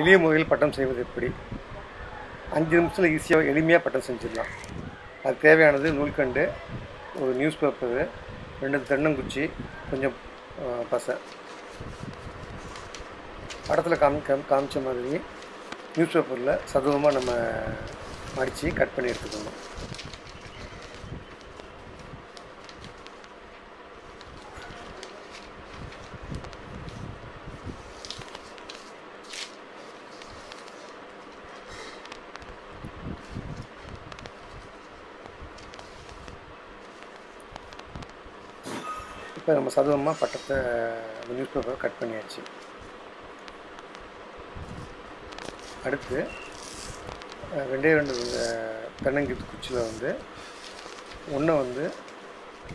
எளிய முறையில் பட்டம் செய்வது எப்படி? 5 நிமிஷத்தில் ஈஸியாக எளிமையாக பட்டம் செஞ்சிடலாம். அது தேவையானது நூல்கண்டு, ஒரு நியூஸ் பேப்பர், 2 தென்னங்குச்சி, கொஞ்சம் பசை. படத்தில் காமிச்ச மாதிரி நியூஸ் பேப்பரில் சதுரமாக நம்ம மடித்து கட் பண்ணி எடுத்துக்கணும். இப்போ நம்ம சதுரமாக பட்டத்தை நியூஸ் பேப்பரை கட் பண்ணியாச்சு. அடுத்து 2 தென்னங்கீத்து குச்சியில் ஒன்று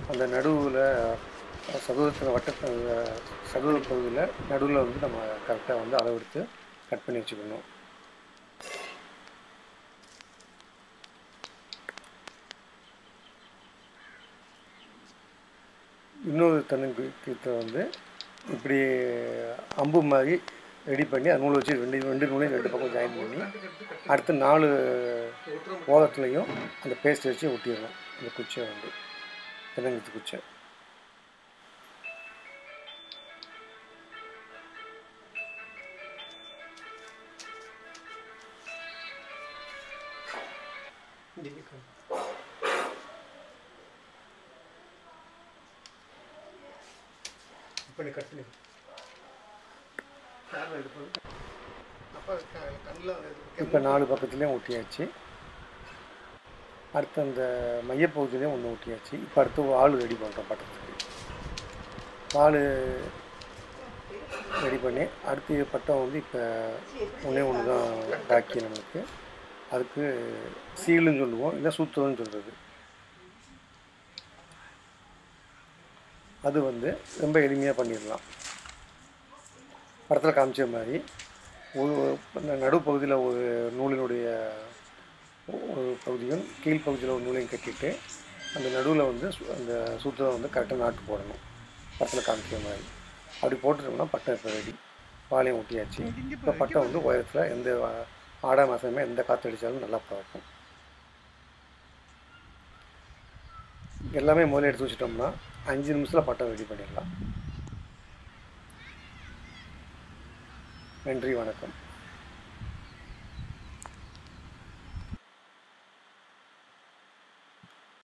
அந்த நடுவில் சதுரத்தில் சதுர பகுதியில் நடுவில் நம்ம கரெக்டாக அளவெடுத்து கட் பண்ணி வச்சுக்கணும். இன்னொரு தென்னங்கீத்தை இப்படி அம்பு மாதிரி ரெடி பண்ணி அது நூல் வச்சு ரெண்டு நூலையும் 2 பக்கம் ஜாயின் பண்ணி அடுத்து 4 ஓரத்துலையும் அந்த பேஸ்ட் வச்சு ஒட்டிடணும். அந்த குச்சை தென்னங்கீத்து குச்சை இப்போ 4 பக்கத்துலேயும் ஒட்டியாச்சு. அடுத்து அந்த மையப்பகுதியிலையும் ஒன்று ஒட்டியாச்சு. இப்போ அடுத்து ஆள் ரெடி பண்ணுறோம். பட்டத்துக்கு ஆள் ரெடி பண்ணி அடுத்து பட்டம் இப்போ ஒன்று தான் பாக்கி. நம்மளுக்கு அதுக்கு சீலுன்னு சொல்லுவோம், இல்லை சூத்திரம்னு சொல்கிறது. அது ரொம்ப எளிமையாக பண்ணிடலாம். படத்தில் காமிச்ச மாதிரி நடுப்பகுதியில் ஒரு நூலினுடைய ஒரு பகுதியும் கீழ்ப்பகுதியில் ஒரு நூலையும் கட்டிட்டு அந்த நடுவில் அந்த சூத்திரம் கரெக்டாக நாட்டு போடணும். பட்டத்தில் காமிக்கிற மாதிரி அப்படி போட்டுட்டோம்னா பட்டம் இப்போ ரெடி. வாழையும் ஒட்டியாச்சு. இப்போ பட்டம் உயரத்தில் எந்த ஆடா மாதமே எந்த காற்று அடித்தாலும் நல்லா பார்க்கும். எல்லாமே முதல்ல எடுத்து வச்சுட்டோம்னா 5 நிமிஷத்தில் பட்டம் ரெடி பண்ணிடலாம். நன்றி, வணக்கம்.